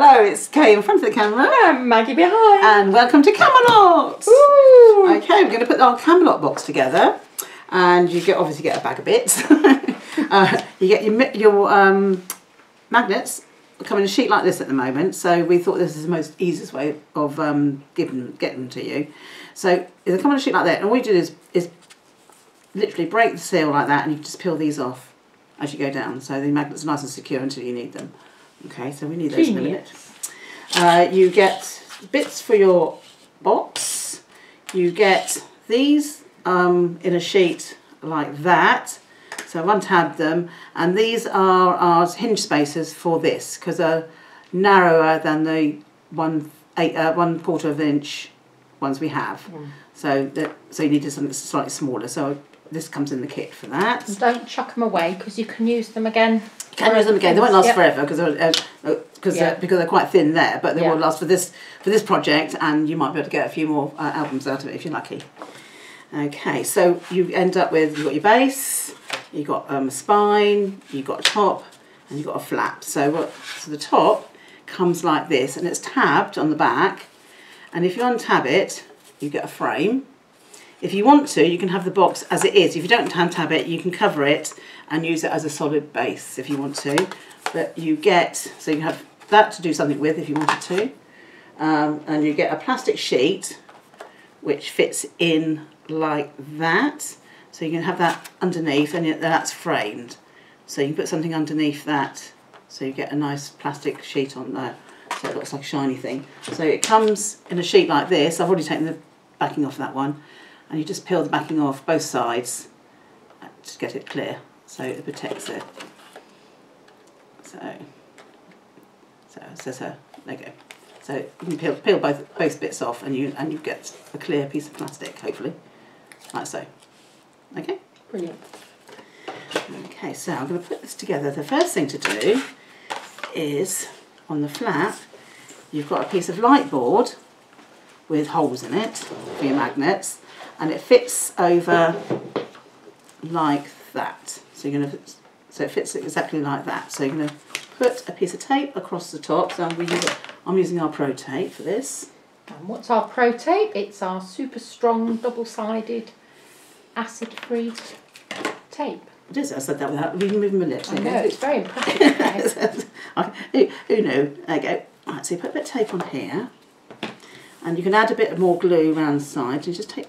Hello, it's Kay in front of the camera. And Maggie behind. And welcome to Camelot. Ooh. Okay, we're going to put our Camelot box together. And you obviously get a bag of bits. You get your magnets come in a sheet like this at the moment, so we thought this is the most easiest way of getting them to you. So they come in a sheet like that, and all you do is literally break the seal like that, and you just peel these off as you go down. So the magnets are nice and secure until you need them. Okay, so we need those in a minute. You get bits for your box. You get these in a sheet like that. So I've untabbed them, and these are our hinge spacers for this, because they're narrower than the 1/4 of an inch ones we have. Yeah. So you need something slightly smaller. So this comes in the kit for that. And don't chuck them away, because you can use them again. Can use them again. They won't last forever because they're quite thin there, but they will last for this project, and you might be able to get a few more albums out of it if you're lucky. Okay, so you end up with you've got your base. You've got a spine, you've got a top, and you've got a flap. So the top comes like this, and it's tabbed on the back. And if you untab it, you get a frame. If you want to, you can have the box as it is. If you don't untab it, you can cover it and use it as a solid base if you want to. But you get, so you have that to do something with if you wanted to. And you get a plastic sheet which fits in like that. So you can have that underneath, and that's framed. So you can put something underneath that, so you get a nice plastic sheet on there, so it looks like a shiny thing. So it comes in a sheet like this. I've already taken the backing off that one, and you just peel the backing off both sides to get it clear, so it protects it. So there you go. So you can peel both bits off, and you get a clear piece of plastic, hopefully, like so. Okay, brilliant. Okay, so I'm going to put this together. The first thing to do is, on the flap, you've got a piece of light board with holes in it for your magnets, and it fits over like that. So you're going to, so it fits exactly like that. So you're going to put a piece of tape across the top. So I'm using our Pro Tape for this. And what's our Pro Tape? It's our super strong double-sided acid-free tape. It is. I said that without even moving my lips. I know, it's very impressive. Who knew? There you go. Right, so you put a bit of tape on here, and you can add a bit more glue around the side, and just take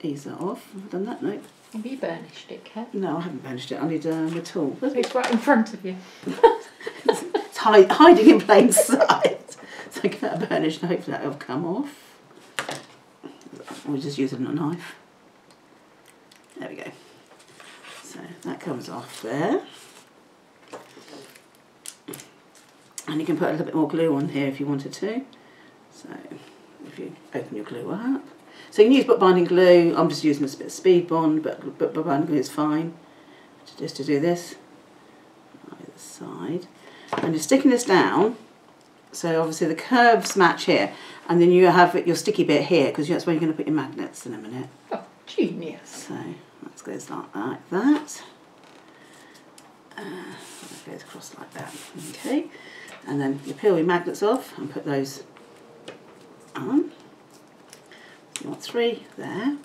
these off. Have I done that? No. Have you burnished it, Kat? No, I haven't burnished it. I need a tool. It's right in front of you. It's hiding in plain sight. So give that a burnish, and hopefully that will come off. We'll just use it on a knife. There we go. So that comes off there. And you can put a little bit more glue on here if you wanted to. So if you open your glue up. So you can use bookbinding glue. I'm just using this bit of speed bond, but bookbinding glue is fine. Just to do this. Either side. And you're sticking this down. So obviously the curves match here. And then you have your sticky bit here, because that's where you're going to put your magnets in a minute. Oh. Genius. So that goes like that. That goes across like that. Okay. And then you peel your magnets off and put those on. You want 3 there.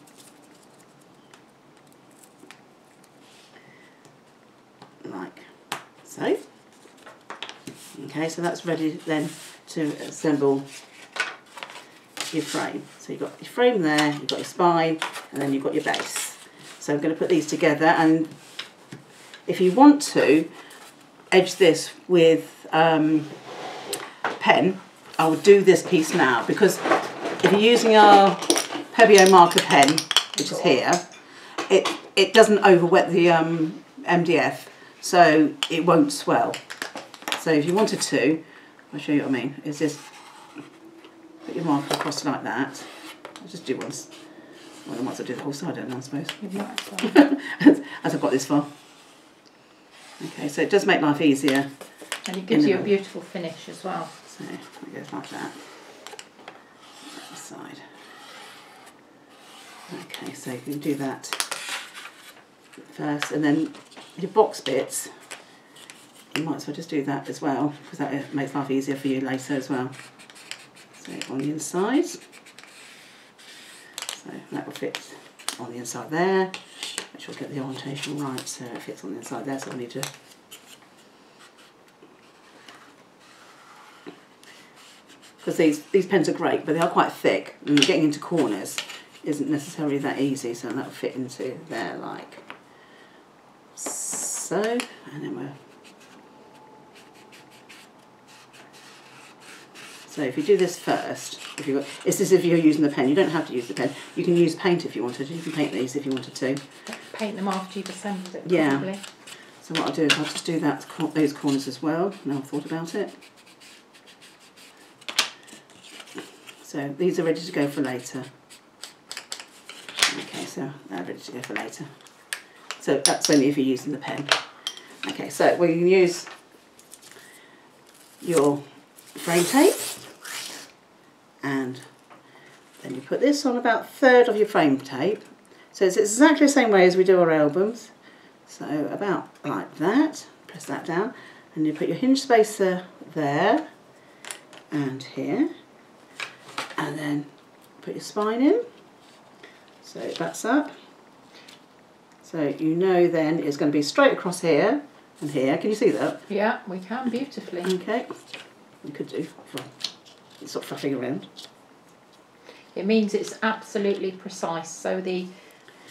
Like so. Okay, so that's ready then to assemble your frame. So you've got your frame there, you've got your spine, and then you've got your base. So I'm going to put these together, and if you want to edge this with a pen, I will do this piece now, because if you're using our Pebeo marker pen, which is here, it doesn't overwet the MDF, so it won't swell. So if you wanted to, I'll show you what I mean, is just put your marker across like that. I'll just do once. Well, I might as well do the whole side, don't I suppose. As I've got this far. Okay, so it does make life easier. And it gives you a beautiful finish as well. So it goes like that. That side. Okay, so you can do that first, and then your box bits. you might as well just do that as well, because that makes life easier for you later as well. So on the inside, so that will fit on the inside there. Make sure I get the orientation right, so it fits on the inside there. So I need to because these pens are great, but they are quite thick, and getting into corners isn't necessarily that easy. So that'll fit into there like so, and then we'll. So if you do this first, if you've got, it's as if you're using the pen. You don't have to use the pen. You can use paint if you wanted. You can paint these if you wanted to. Paint them after you've assembled it, yeah. Probably. So what I'll do is I'll just do that those corners as well. Now I've thought about it. So these are ready to go for later. Okay, so they're ready to go for later. So that's only if you're using the pen. Okay, so we can use your frame tape. And then you put this on about a third of your frame tape. So it's exactly the same way as we do our albums. So about like that, press that down, and you put your hinge spacer there and here, and then put your spine in. So it backs up. So you know then it's going to be straight across here and here. Can you see that? Yeah, we can beautifully. Okay, we could do. It's not fluffing around. It means it's absolutely precise, so the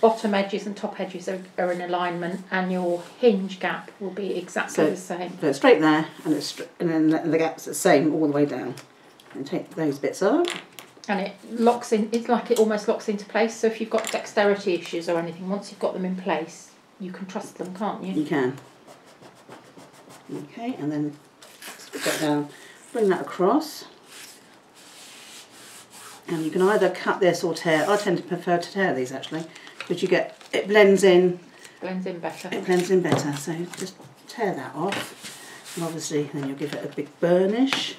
bottom edges and top edges are in alignment, and your hinge gap will be exactly so, the same. So it's straight there, and then the gap's the same all the way down. And take those bits up. And it locks in, it's like it almost locks into place, so if you've got dexterity issues or anything, once you've got them in place, you can trust them, can't you? You can. Okay, and then put that down, bring that across. And you can either cut this or tear. I tend to prefer to tear these actually, because you get, it blends in. Blends in better. It blends in better, so just tear that off. And obviously then you'll give it a big burnish.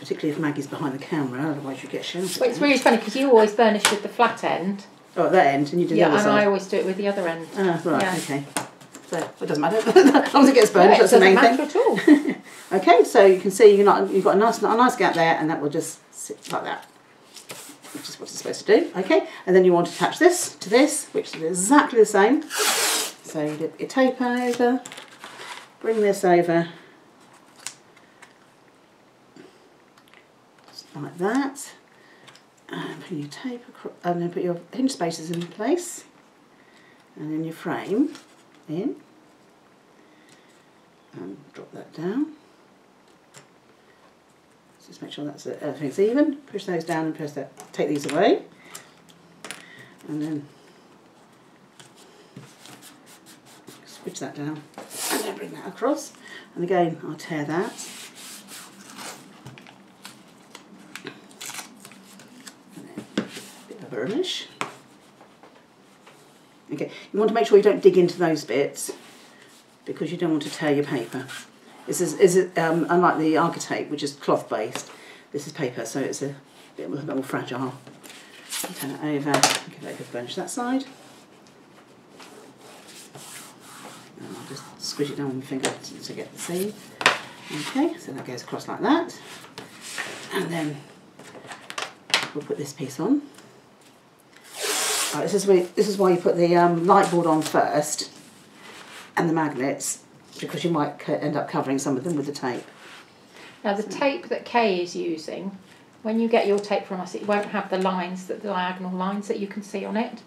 Particularly if Maggie's behind the camera, otherwise you get shouted. Well, it's really funny because you always burnish with the flat end. Oh, that end, and you do the other side. Yeah, and I always do it with the other end. Ah, right, yeah. Okay. So it doesn't matter as long as it gets burnished. No, that's the main thing. It doesn't matter at all. Okay, so you can see you've got a nice gap there, and that will just sit like that, which is what it's supposed to do. Okay, and then you want to attach this to this, which is exactly the same. So you get your tape over, bring this over. Like that, and put your tape across, and then put your hinge spacers in place, and then your frame in, and drop that down. Just make sure that's everything's even. Push those down and press that. Take these away, and then switch that down, and then bring that across. And again, I'll tear that. Burnish. Okay, you want to make sure you don't dig into those bits because you don't want to tear your paper. This is unlike the tiger tape, which is cloth based. This is paper, so it's a bit more fragile. Turn it over, give it a good burnish that side. And I'll just squish it down with my finger to get the seam. Okay, so that goes across like that, and then we'll put this piece on. This is why you put the light board on first and the magnets, because you might end up covering some of them with the tape. Now the tape that Kay is using, when you get your tape from us, it won't have the lines, the diagonal lines that you can see on it.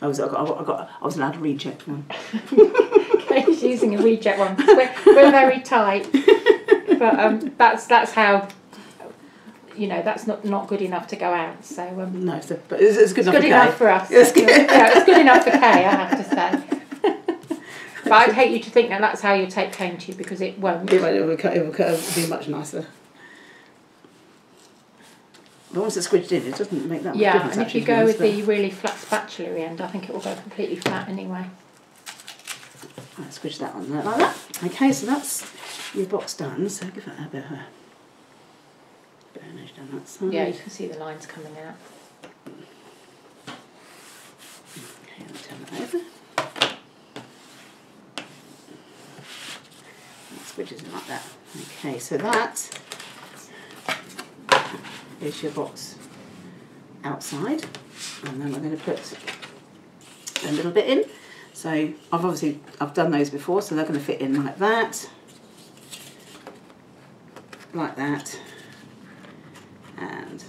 I was allowed a reject one. Kay's using a reject one. We're very tight, but that's how. You know, that's not good enough to go out, so no, but it's good enough for us. It's good. Yeah, it's good enough for Kay, I have to say. But I'd hate you to think that that's how your tape came to you, because it won't. It will be much nicer. But once it's squidged in, it doesn't make that much difference. Yeah, and if you go with the really flat spatula end, I think it will go completely flat anyway. Right, squidge that on there like that. Okay, so that's your box done. So give that a bit of a burnish down that side. Yeah, you can see the lines coming out. Okay, I'll turn that over. which isn't like that. Okay, so that is your box outside, and then we're going to put a little bit in. So I've done those before, so they're going to fit in like that, like that, and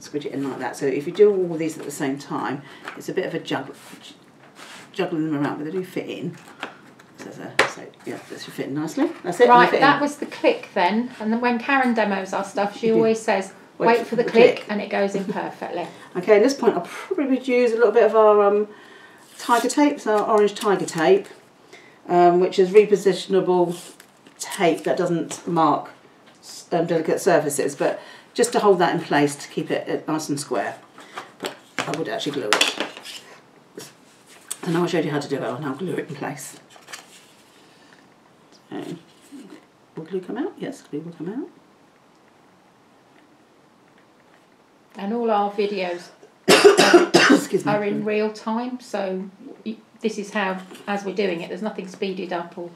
squidge it in like that. So if you do all these at the same time, it's a bit of a juggling them around, but they do fit in. So yeah, this should fit in nicely. That's it. Right, that was the click then. And then when Karen demos our stuff, she always says, wait for the click, and it goes in perfectly. Okay, at this point I'll probably use a little bit of our tiger tape, so our orange tiger tape, which is repositionable tape that doesn't mark delicate surfaces, but just to hold that in place to keep it nice and square. But I would actually glue it. So now I showed you how to do it, I'll now glue it in place. So, will glue come out? Yes, glue will come out. And all our videos are in real time, so this is how, as we're doing it, there's nothing speeded up or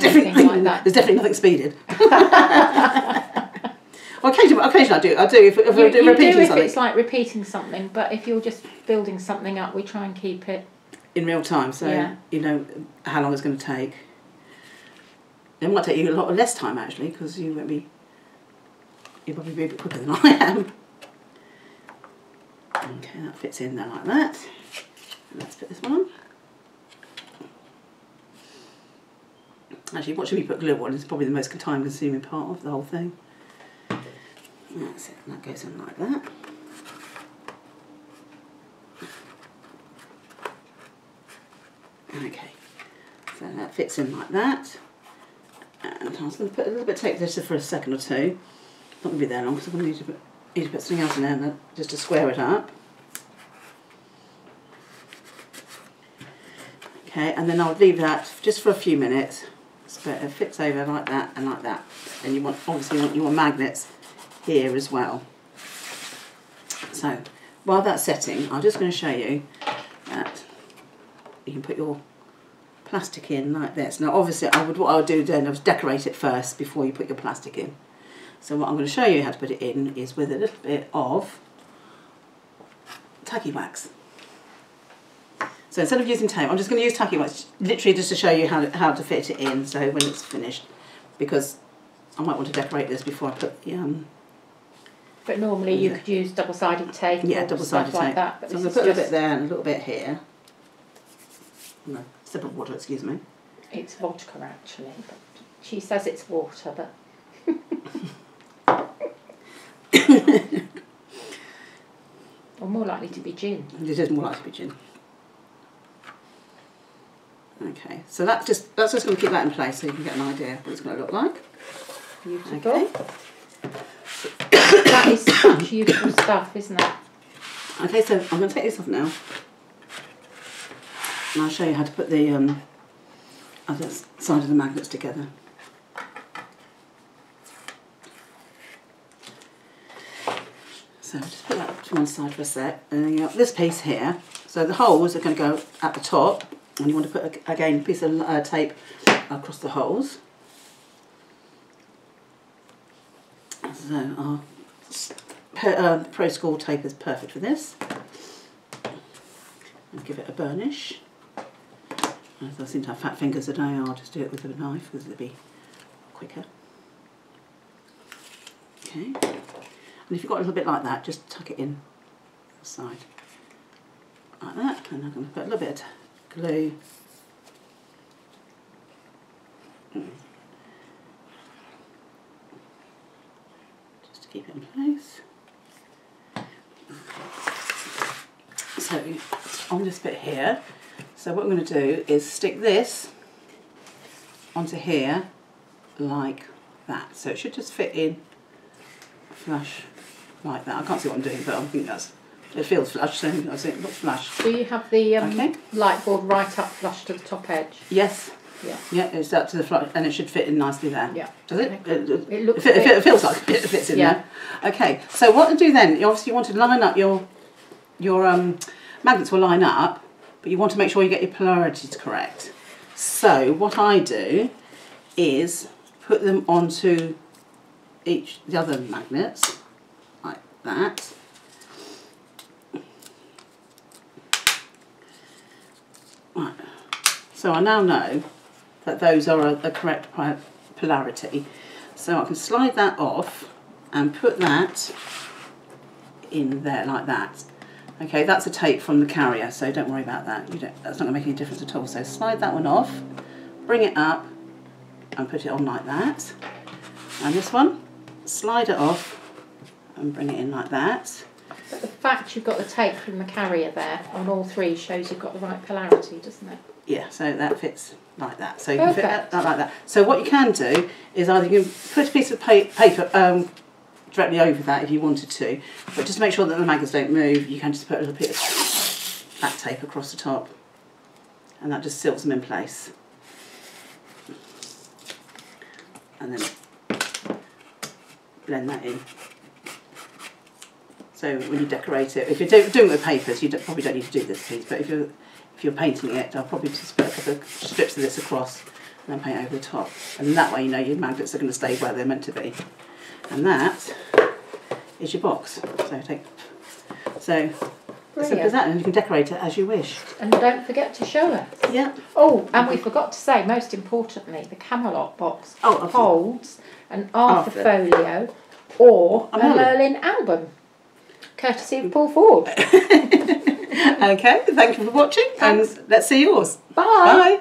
anything like that. There's definitely nothing speeded. Well, occasionally I do if we're repeating something. It's like repeating something, but if you're just building something up, we try and keep it in real time, so yeah. You know how long it's going to take. It might take you a lot less time actually, because you won't be, you'll probably be a bit quicker than I am. Okay, that fits in there like that. Let's put this one on. Actually, watching me put glue on is probably the most time consuming part of the whole thing. That's it, and that goes in like that. Okay, so that fits in like that. And I was going to put a little bit of tape there just for a second or two. Not going to be there long because I'm going to need to put something else in there and just to square it up. Okay, and then I'll leave that just for a few minutes. So it fits over like that and like that. And you want, obviously, you want magnets here as well. So while that's setting, I'm just going to show you that you can put your plastic in like this. Now obviously what I would do then is decorate it first before you put your plastic in. So what I'm going to show you how to put it in is with a little bit of tacky wax. So instead of using tape, I'm just going to use tacky wax literally just to show you how to fit it in, so when it's finished, because I might want to decorate this before I put the... But normally you could use double-sided tape. Yeah, double-sided tape. Like that, but so I'm going to put a bit there and a little bit here. No, sip of water, excuse me. It's vodka, actually. But she says it's water, but... Or more likely to be gin. It is more likely to be gin. Okay, so that's just going to keep that in place so you can get an idea of what it's going to look like. Beautiful. Okay. That is such useful stuff, isn't it? Okay, so I'm going to take this off now. And I'll show you how to put the other side of the magnets together. So just put that to one side for a sec. And then you got this piece here. So the holes are going to go at the top. And you want to put, again, a piece of tape across the holes. So our Pro School tape is perfect for this. And give it a burnish. As I seem to have fat fingers today, I'll just do it with a knife because it'll be quicker. Okay. And if you've got a little bit like that, just tuck it in the side. Like that. And I'm going to put a little bit of glue. Just to keep it in place. So on this bit here, so what I'm going to do is stick this onto here like that. So it should just fit in flush like that. I can't see what I'm doing, but I think it feels flush, so it's not flush. Do you have the okay. Light board right up flush to the top edge? Yes. Yeah. Yeah, it's up to the flush, and it should fit in nicely there. Yeah. Does it? Okay. It looks. It feels like it fits in there. Okay. So what to do then? Obviously, you want to line up your magnets will line up, but you want to make sure you get your polarities correct. So what I do is put them onto the other magnets like that, right. So I now know that those are the correct polarity, so I can slide that off and put that in there like that. Okay, that's a tape from the carrier, so don't worry about that. That's not going to make any difference at all. So slide that one off, bring it up and put it on like that. And this one, slide it off and bring it in like that. But the fact you've got the tape from the carrier there on all three shows you've got the right polarity, doesn't it? Yeah, so that fits like that. So you can fit that like that. So what you can do is either you can put a piece of paper directly over that if you wanted to, but just make sure that the magnets don't move. You can just put a little bit of that tape across the top and that just silts them in place, and then blend that in. So when you decorate it, if you're doing it with papers, you probably don't need to do this piece, but if you're painting it, I'll probably just put a couple of strips of this across and then paint over the top, and that way you know your magnets are going to stay where they're meant to be. And that is your box. So take, so simple as that, and you can decorate it as you wish. And don't forget to show us. Yeah. Oh, and we forgot to say, most importantly, the Camelot box holds an Arthur Folio or a Merlin album, courtesy of Paul Ford. Okay. Thank you for watching, and let's see yours. Bye. Bye.